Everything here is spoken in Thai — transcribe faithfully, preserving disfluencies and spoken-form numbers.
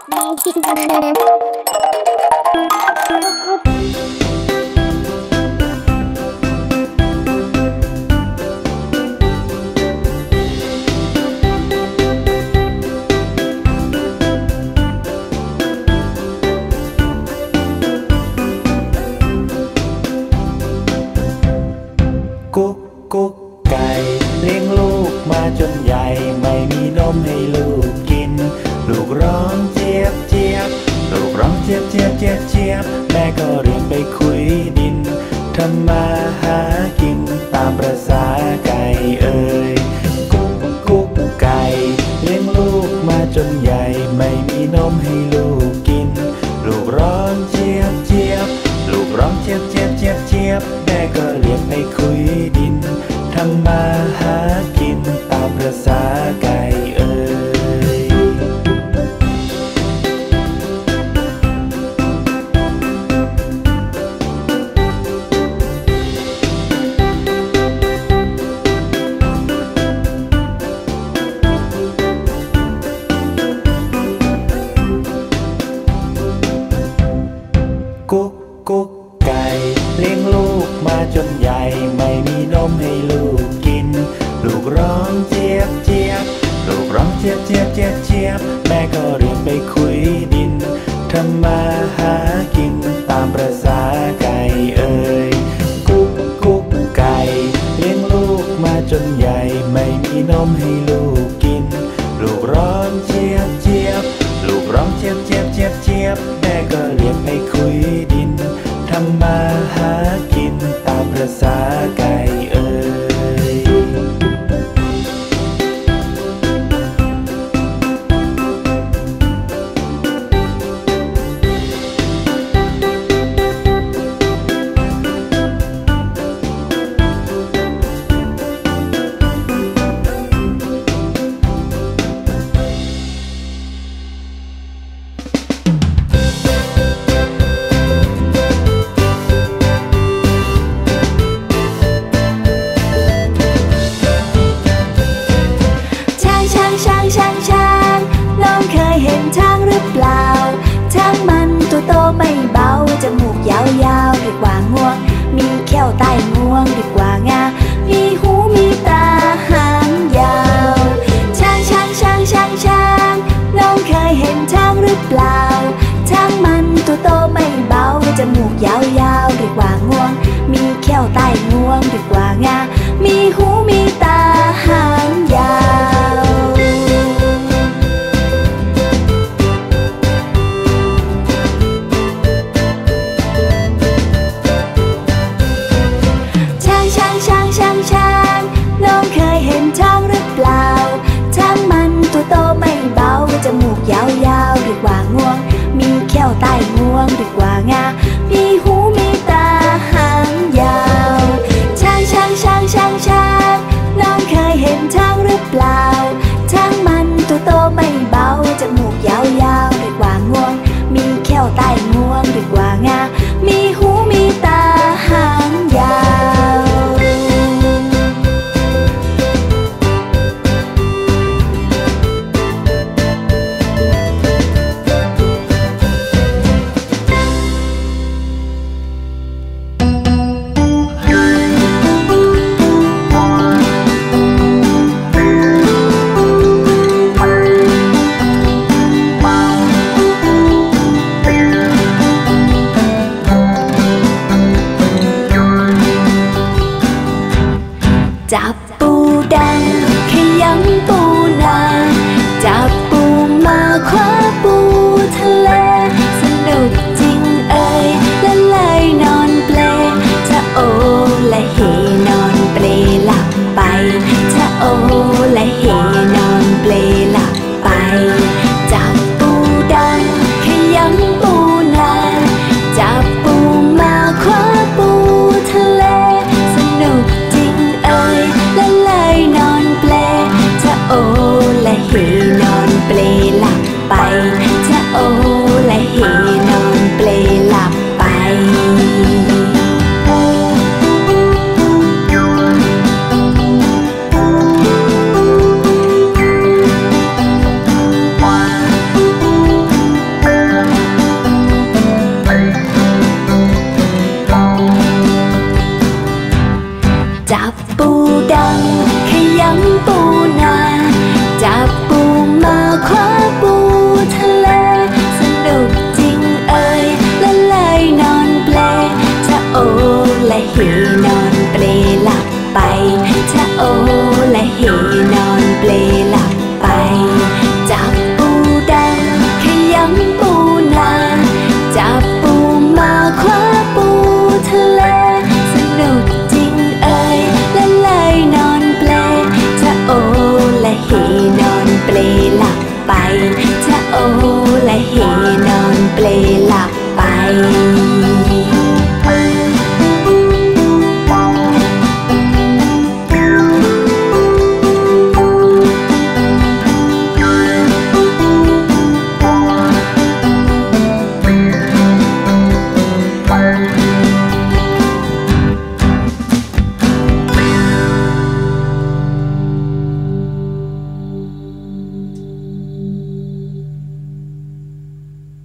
กุ๊กกุ๊กไก่เลี้ยงลูกมาจนใหญ่ไม่มีนมให้ลูกกินลูกร้องเจี๊ยบเจี๊ยบลูกร้องเจี๊ยบเจี๊ยบเจี๊ยบเจี๊ยบแม่ก็เรียนไปขุยดินทำมาหากินตามประสาไก่เอ่ยกุ๊กกุ๊กไก่เลี้ยงลูกมาจนใหญ่ไม่มีนมให้ลูกกินลูกร้องเจี๊ยบเจี๊ยบลูกร้องเจี๊ยบเจี๊ยบเจี๊ยบเจี๊ยบแม่ก็เรียนไปขุยดินทำมาหากินตามประสาไก่เอ่ยกุ๊กกุ๊กไก่เลี้ยงลูกมาจนใหญ่ไม่มีนมให้ลูกกินลูกร้องเจี๊ยบเจี๊ยบลูกร้องเจี๊ยบเจี๊ยบเจี๊ยบเจี๊ยบแม่ก็เรียนไปขุยดินทำมาหากินตามประสาไก่เอ่ยกุ๊กกุ๊กไก่เลี้ยงลูกมาจนใหญ่ไม่มีนมให้ลูกกินลูกร้องเจี๊ยบเจี๊ยบลูกร้องเจี๊ยบเจี๊ยบเจี๊ยบเจี๊ยบแม่ก็เรียนไปขุยดินทำมาหากินตามประสาไก่เอ่ยยาว